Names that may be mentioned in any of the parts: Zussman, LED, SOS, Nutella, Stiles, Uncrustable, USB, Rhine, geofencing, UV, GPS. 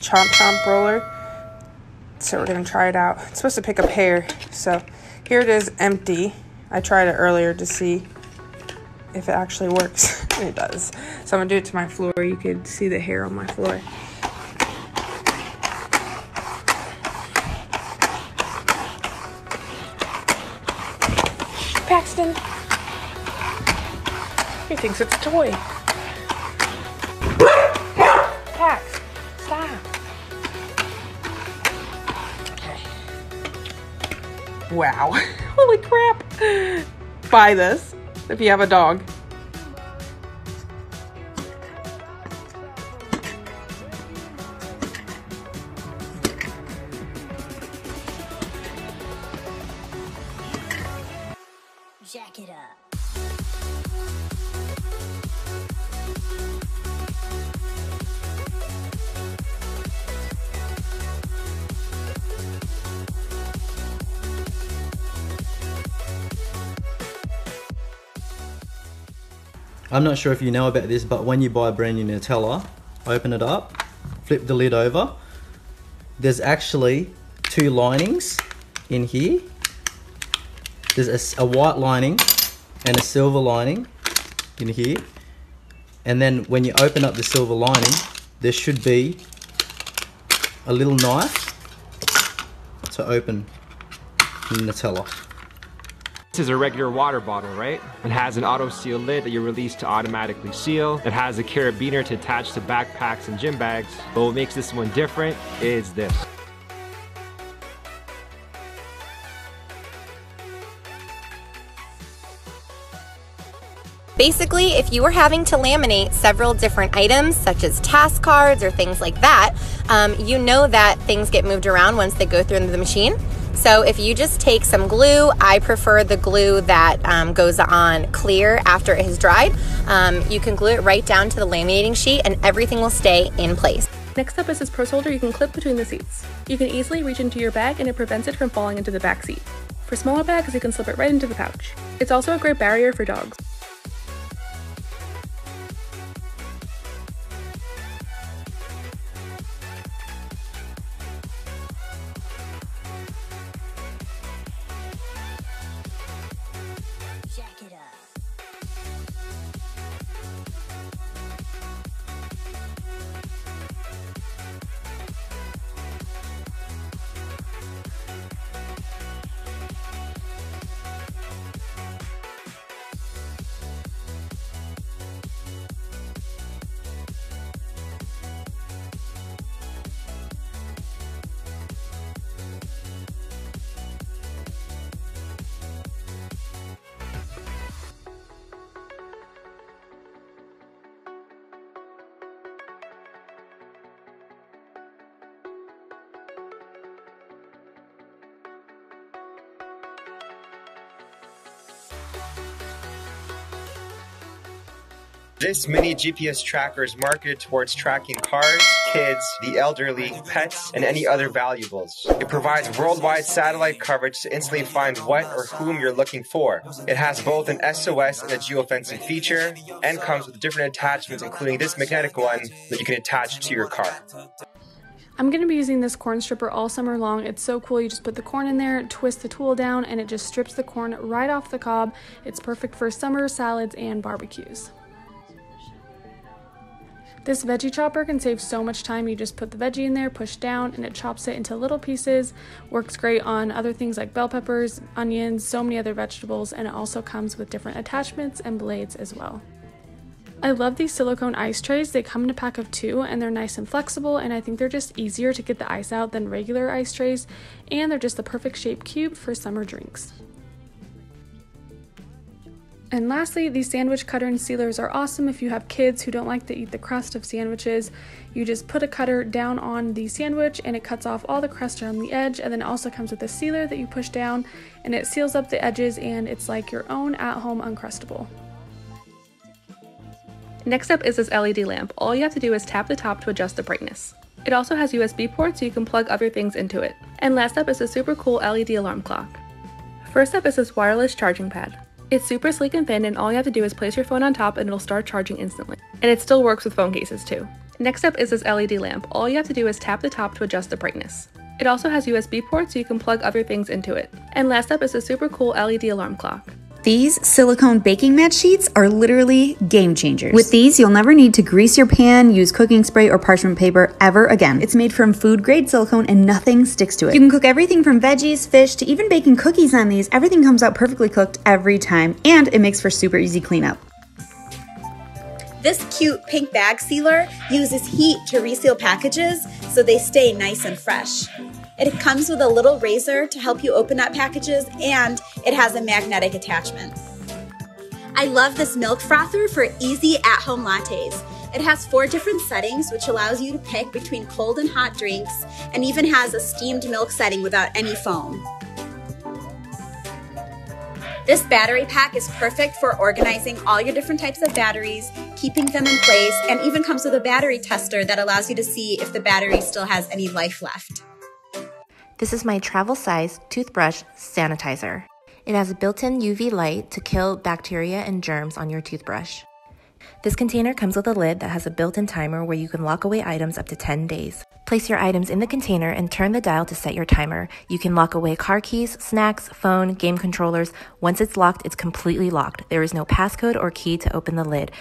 Chomp Chomp roller. So we're going to try it out. It's supposed to pick up hair. So here it is empty. I tried it earlier to see if it actually works. It does. So I'm going to do it to my floor. You can see the hair on my floor. Paxton. He thinks it's a toy. Pax, stop. Okay. Wow. Holy crap. Buy this if you have a dog. Jack it up. I'm not sure if you know about this, but when you buy a brand new Nutella, open it up, flip the lid over, there's actually two linings in here. There's a white lining and a silver lining in here. And then when you open up the silver lining, there should be a little knife to open the Nutella. This is a regular water bottle, right? It has an auto seal lid that you release to automatically seal. It has a carabiner to attach to backpacks and gym bags. But what makes this one different is this. Basically, if you were having to laminate several different items, such as task cards or things like that, you know that things get moved around once they go through the machine. So if you just take some glue, I prefer the glue that goes on clear after it has dried. You can glue it right down to the laminating sheet and everything will stay in place. Next up is this purse holder you can clip between the seats. You can easily reach into your bag and it prevents it from falling into the back seat. For smaller bags, you can slip it right into the pouch. It's also a great barrier for dogs. This mini GPS tracker is marketed towards tracking cars, kids, the elderly, pets, and any other valuables. It provides worldwide satellite coverage to instantly find what or whom you're looking for. It has both an SOS and a geofencing feature, and comes with different attachments, including this magnetic one that you can attach to your car. I'm going to be using this corn stripper all summer long. It's so cool. You just put the corn in there, twist the tool down, and it just strips the corn right off the cob. It's perfect for summer salads and barbecues. This veggie chopper can save so much time. You just put the veggie in there, push down, and it chops it into little pieces. Works great on other things like bell peppers, onions, so many other vegetables, and it also comes with different attachments and blades as well. I love these silicone ice trays. They come in a pack of 2 and they're nice and flexible, and I think they're just easier to get the ice out than regular ice trays, and they're just the perfect shaped cube for summer drinks. And lastly, these sandwich cutter and sealers are awesome if you have kids who don't like to eat the crust of sandwiches. You just put a cutter down on the sandwich and it cuts off all the crust around the edge, and then it also comes with a sealer that you push down and it seals up the edges, and it's like your own at-home Uncrustable. Next up is this LED lamp. All you have to do is tap the top to adjust the brightness. It also has USB ports so you can plug other things into it. And last up is a super cool LED alarm clock. First up is this wireless charging pad. It's super sleek and thin, and all you have to do is place your phone on top and it'll start charging instantly. And it still works with phone cases too. Next up is this LED lamp. All you have to do is tap the top to adjust the brightness. It also has USB ports so you can plug other things into it. And last up is a super cool LED alarm clock. These silicone baking mat sheets are literally game changers. With these, you'll never need to grease your pan, use cooking spray or parchment paper ever again. It's made from food grade silicone and nothing sticks to it. You can cook everything from veggies, fish to even baking cookies on these. Everything comes out perfectly cooked every time, and it makes for super easy cleanup. This cute pink bag sealer uses heat to reseal packages so they stay nice and fresh. It comes with a little razor to help you open up packages, and it has a magnetic attachment. I love this milk frother for easy at-home lattes. It has 4 different settings, which allows you to pick between cold and hot drinks, and even has a steamed milk setting without any foam. This battery pack is perfect for organizing all your different types of batteries, keeping them in place, and even comes with a battery tester that allows you to see if the battery still has any life left. This is my travel size toothbrush sanitizer. It has a built-in UV light to kill bacteria and germs on your toothbrush. This container comes with a lid that has a built-in timer where you can lock away items up to 10 days. Place your items in the container and turn the dial to set your timer. You can lock away car keys, snacks, phone, game controllers. Once it's locked, it's completely locked. There is no passcode or key to open the lid.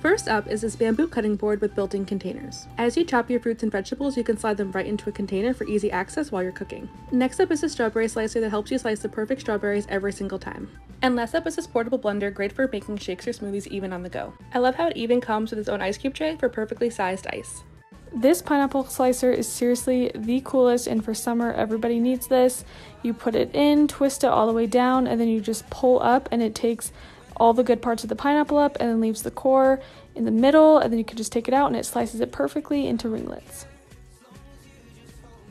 First up is this bamboo cutting board with built-in containers. As you chop your fruits and vegetables, you can slide them right into a container for easy access while you're cooking. Next up is a strawberry slicer that helps you slice the perfect strawberries every single time. And last up is this portable blender, great for making shakes or smoothies even on the go. I love how it even comes with its own ice cube tray for perfectly sized ice. This pineapple slicer is seriously the coolest, and for summer everybody needs this. You put it in, twist it all the way down, and then you just pull up and it takes all the good parts of the pineapple up and then leaves the core in the middle, and then you can just take it out and it slices it perfectly into ringlets.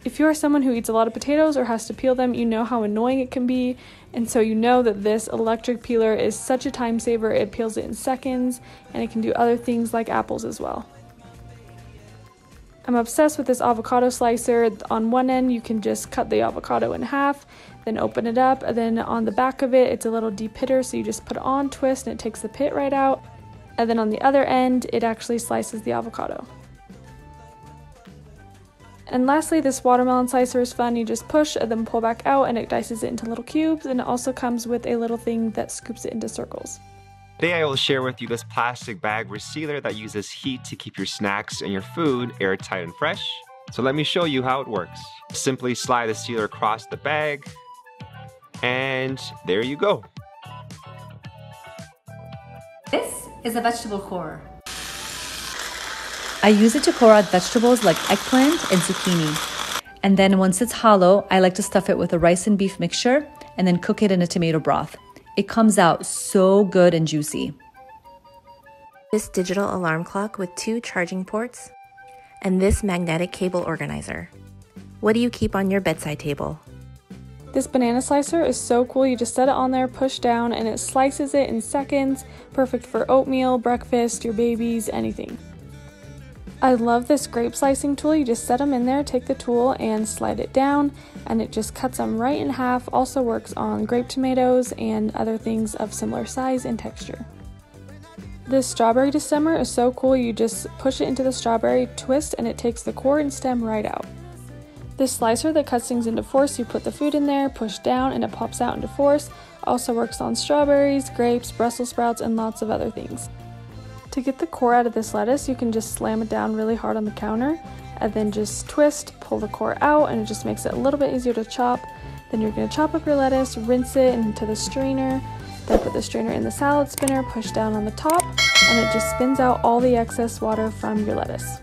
If you are someone who eats a lot of potatoes or has to peel them, you know how annoying it can be, and so you know that this electric peeler is such a time saver. It peels it in seconds, and it can do other things like apples as well. I'm obsessed with this avocado slicer. On one end you can just cut the avocado in half, then open it up, and then on the back of it, it's a little deep pitter, so you just put it on, twist, and it takes the pit right out. And then on the other end, it actually slices the avocado. And lastly, this watermelon slicer is fun. You just push and then pull back out, and it dices it into little cubes, and it also comes with a little thing that scoops it into circles. Today I will share with you this plastic bag resealer that uses heat to keep your snacks and your food airtight and fresh. So let me show you how it works. Simply slide the sealer across the bag, and there you go. This is a vegetable corer. I use it to core out vegetables like eggplant and zucchini. And then once it's hollow, I like to stuff it with a rice and beef mixture and then cook it in a tomato broth. It comes out so good and juicy. This digital alarm clock with 2 charging ports and this magnetic cable organizer. What do you keep on your bedside table? This banana slicer is so cool. You just set it on there, push down, and it slices it in seconds. Perfect for oatmeal, breakfast, your babies, anything. I love this grape slicing tool. You just set them in there, take the tool and slide it down, and it just cuts them right in half. Also works on grape tomatoes and other things of similar size and texture. This strawberry destemmer is so cool. You just push it into the strawberry, twist, and it takes the core and stem right out. This slicer that cuts things into fourths, you put the food in there, push down, and it pops out into fourths. Also works on strawberries, grapes, Brussels sprouts, and lots of other things. To get the core out of this lettuce, you can just slam it down really hard on the counter and then just twist, pull the core out, and it just makes it a little bit easier to chop. Then you're going to chop up your lettuce, rinse it into the strainer, then put the strainer in the salad spinner, push down on the top, and it just spins out all the excess water from your lettuce.